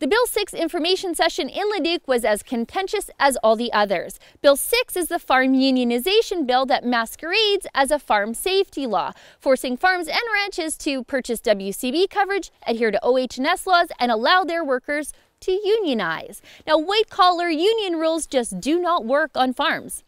The Bill 6 information session in Leduc was as contentious as all the others. Bill 6 is the farm unionization bill that masquerades as a farm safety law, forcing farms and ranches to purchase WCB coverage, adhere to OH&S laws, and allow their workers to unionize. Now, white-collar union rules just do not work on farms.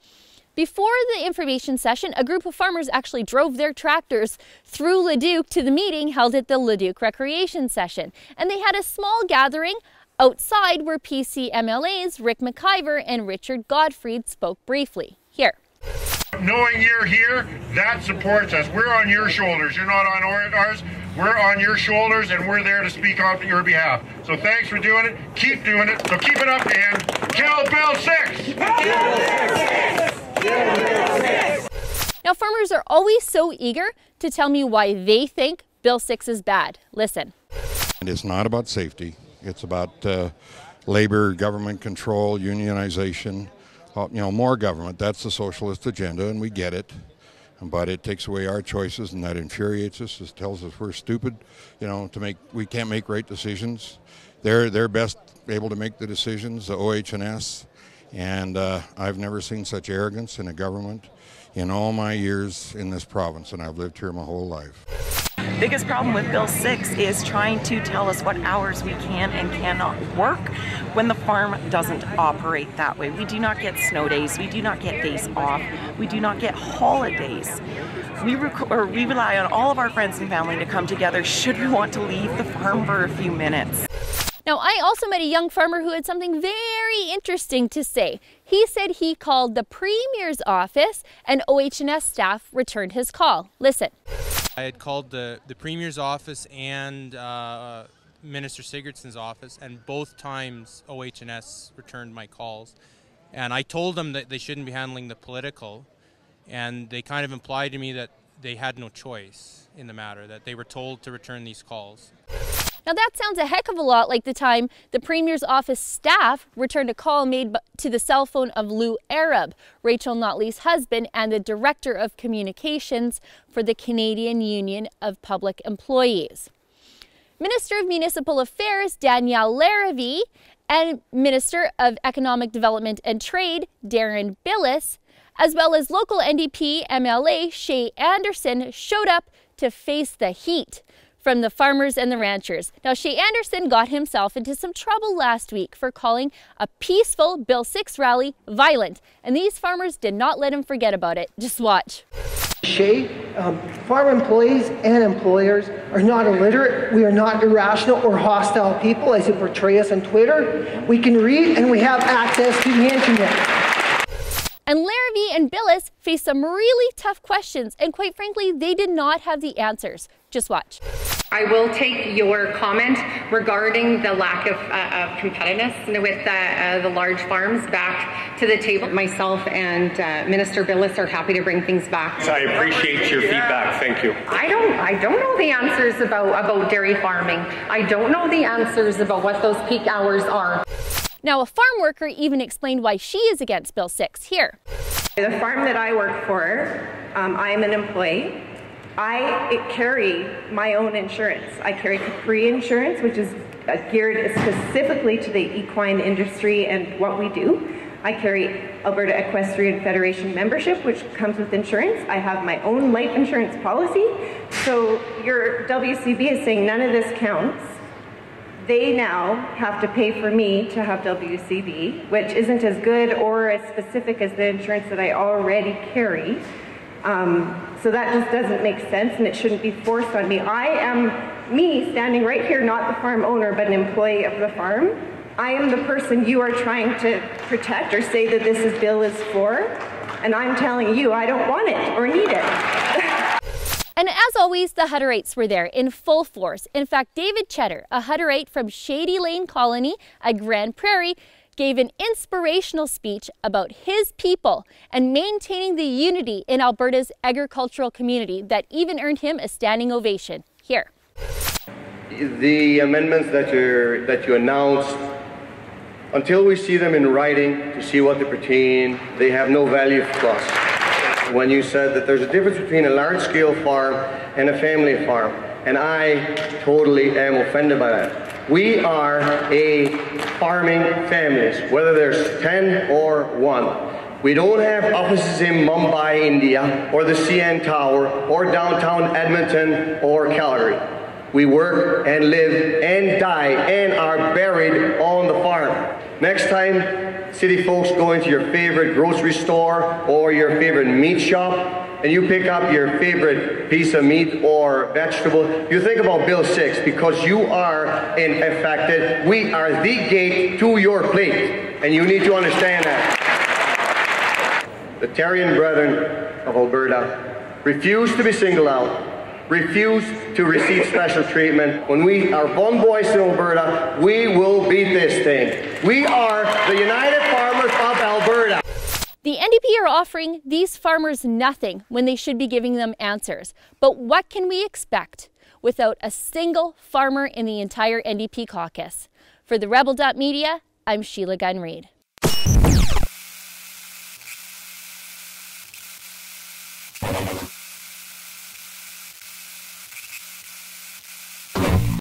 Before the information session, a group of farmers actually drove their tractors through Leduc to the meeting held at the Leduc Recreation Session. And they had a small gathering outside where PCMLA's Rick McIver and Richard Gottfried spoke briefly. Here. Knowing you're here, that supports us. We're on your shoulders. You're not on ours. We're on your shoulders, and we're there to speak on your behalf. So thanks for doing it. Keep doing it. So keep it up, and kill Bill 6! Bill 6! Now, farmers are always so eager to tell me why they think Bill 6 is bad. Listen. And it's not about safety. It's about labor, government control, unionization, you know, more government. That's the socialist agenda, and we get it. But it takes away our choices, and that infuriates us. It tells us we're stupid, you know, we can't make right decisions. They're best able to make the decisions, the OH&S. And I've never seen such arrogance in a government in all my years in this province, and I've lived here my whole life. The biggest problem with Bill 6 is trying to tell us what hours we can and cannot work when the farm doesn't operate that way. We do not get snow days, we do not get days off, we do not get holidays. We rely on all of our friends and family to come together should we want to leave the farm for a few minutes. Now, I also met a young farmer who had something very interesting to say. He said he called the Premier's office and OH&S staff returned his call. Listen. I had called the Premier's office and Minister Sigurdsson's office, and both times OH&S returned my calls. And I told them that they shouldn't be handling the political, and they kind of implied to me that they had no choice in the matter, that they were told to return these calls. Now that sounds a heck of a lot like the time the Premier's office staff returned a call made to the cell phone of Lou Arab, Rachel Notley's husband and the Director of Communications for the Canadian Union of Public Employees. Minister of Municipal Affairs Danielle Larivee and Minister of Economic Development and Trade Deron Bilous, as well as local NDP MLA Shaye Anderson, showed up to face the heat from the farmers and the ranchers. Now, Shaye Anderson got himself into some trouble last week for calling a peaceful Bill 6 rally violent, and these farmers did not let him forget about it. Just watch. Shaye, farm employees and employers are not illiterate. We are not irrational or hostile people as they portray us on Twitter. We can read and we have access to the internet. And Larivee and Bilous faced some really tough questions, and quite frankly, they did not have the answers. Just watch. I will take your comment regarding the lack of competitiveness with the large farms back to the table. Myself and Minister Bilous are happy to bring things back. I appreciate your feedback. Thank you. I don't know the answers about dairy farming. I don't know the answers about what those peak hours are. Now, a farm worker even explained why she is against Bill 6. Here. The farm that I work for, I'm an employee. I carry my own insurance. I carry Capri insurance, which is geared specifically to the equine industry and what we do. I carry Alberta Equestrian Federation membership, which comes with insurance. I have my own life insurance policy. So your WCB is saying none of this counts. They now have to pay for me to have WCB, which isn't as good or as specific as the insurance that I already carry. So that just doesn't make sense, and it shouldn't be forced on me. I am me standing right here, not the farm owner, but an employee of the farm. I am the person you are trying to protect or say that this bill is for, and I'm telling you I don't want it or need it. And as always, the Hutterites were there in full force. In fact, David Tchetter, a Hutterite from Shady Lane Colony at Grande Prairie, gave an inspirational speech about his people and maintaining the unity in Alberta's agricultural community that even earned him a standing ovation. Here. The amendments that you announced, until we see them in writing to see what they pertain, they have no value for us. When you said that there's a difference between a large-scale farm and a family farm. and I totally am offended by that. We are a farming family, whether there's 10 or 1. We don't have offices in Mumbai, India, or the CN Tower, or downtown Edmonton, or Calgary. We work and live and die and are buried on the farm. Next time city folks go into your favorite grocery store or your favorite meat shop and you pick up your favorite piece of meat or vegetable, you think about Bill 6 because you are affected. We are the gate to your plate and you need to understand that. The Terrian Brethren of Alberta refuse to be singled out, refuse to receive special treatment. When we are one voice in Alberta, we will beat this thing. We are the United Farmers of Alberta. The NDP are offering these farmers nothing when they should be giving them answers. But what can we expect without a single farmer in the entire NDP caucus? For the Rebel.media, I'm Sheila Gunn Reid.